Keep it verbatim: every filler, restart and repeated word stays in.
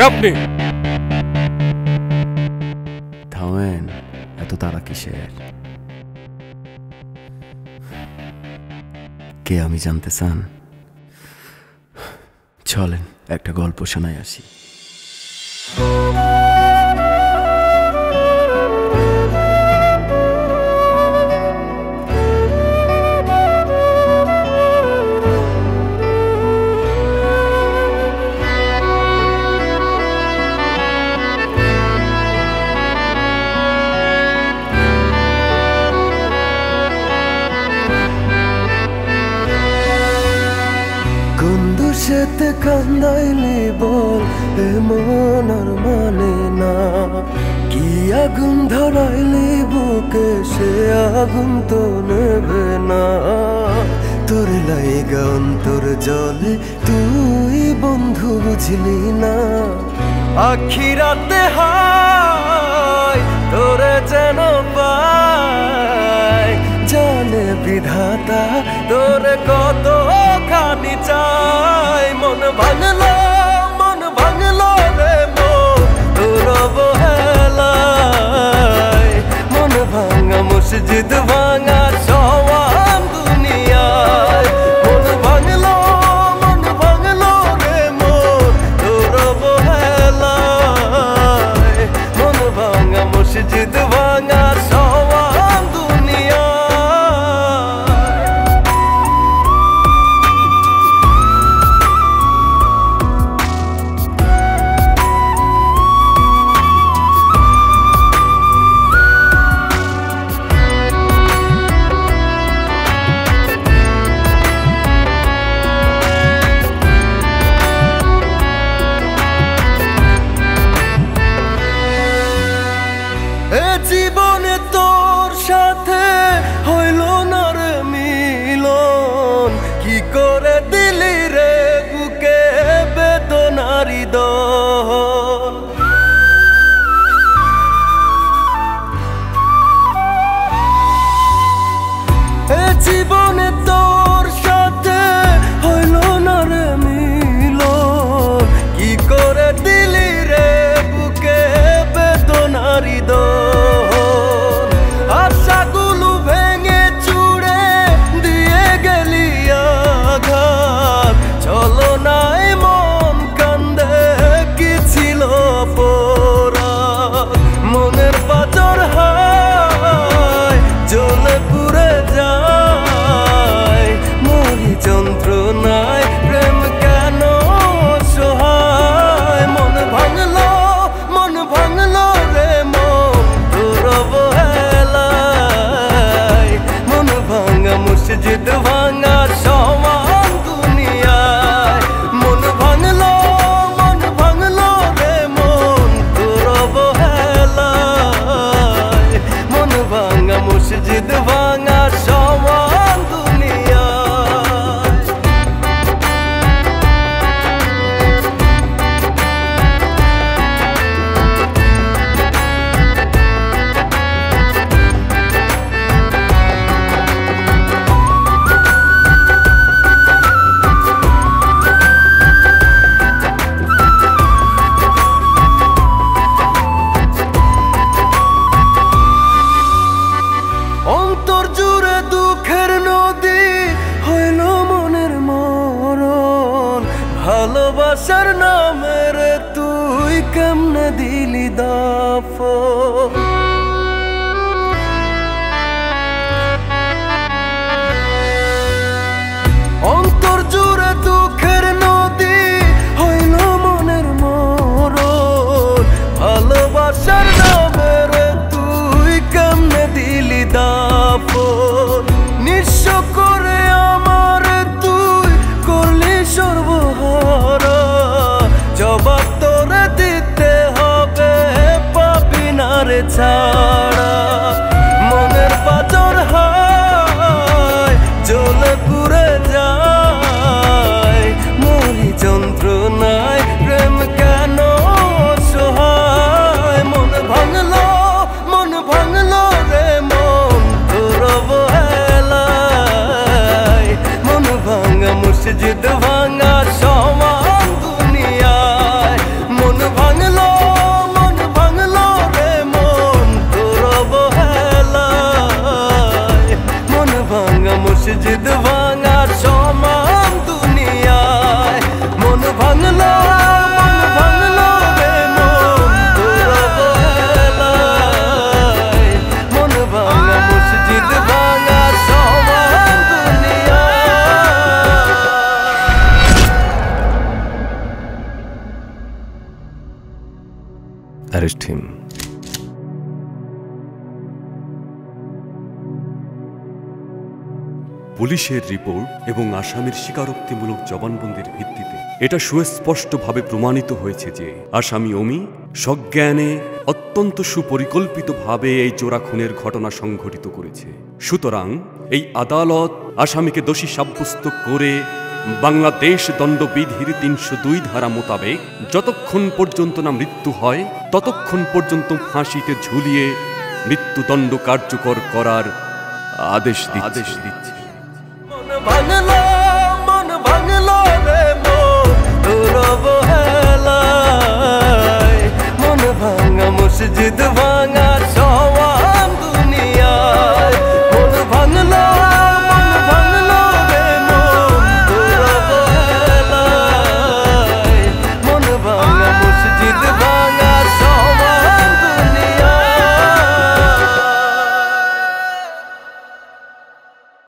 help me. Thawen, eto tara kisher? Ke ami jante chan? Cholen, ekta golpo shonai ashi. कांदाइले बोल मन और माने ना कि आगुन धराइले बुके से आगुन तो नेबे ना तोर लाइगा अंतर जले तुई बंधु बुझिली ना आखिराते हाय तोरे जेनो पाय जाने विधाता तोरे कतो खानी चाय मन भांगलो मन भांगलो रे मोर तोर अवहेलाय मन भांगा मस्जिद भांगा सवाम दुनिया मन भांगलो मन भांगलो रे मोर तोर अवहेलाय मन भांगा मस्जिद भांगा जिद भांगा सवाम दुनिया मन भांगलो मन भांगलो रे मन तोर अवहेलाय मन भांगा मस्जिद भांगा सवाम दुनिया जिद भांगा सवाम दुनिया मन जिद भांगा समान दुनिया मन भांगलो arrest him. পুলিশের রিপোর্ট এবং আসামির স্বীকারোক্তিমূলক জবানবন্দির ভিত্তিতে এটা সুস্পষ্টভাবে প্রমাণিত হয়েছে যে আসামি অমি সজ্ঞানে অত্যন্ত সুপরিকল্পিতভাবে এই জোড়া খুনের ঘটনা সংঘটিত করেছে। সুতরাং এই আদালত আসামিকে দোষী সাব্যস্ত করে বাংলাদেশ দণ্ডবিধির তিনশো দুই ধারা মোতাবেক যতক্ষণ পর্যন্ত না মৃত্যু হয় ততক্ষণ পর্যন্ত ফাঁসিতে ঝুলিয়ে মৃত্যুদণ্ড কার্যকর করার আদেশ আদেশ দিচ্ছে। मन भांगलो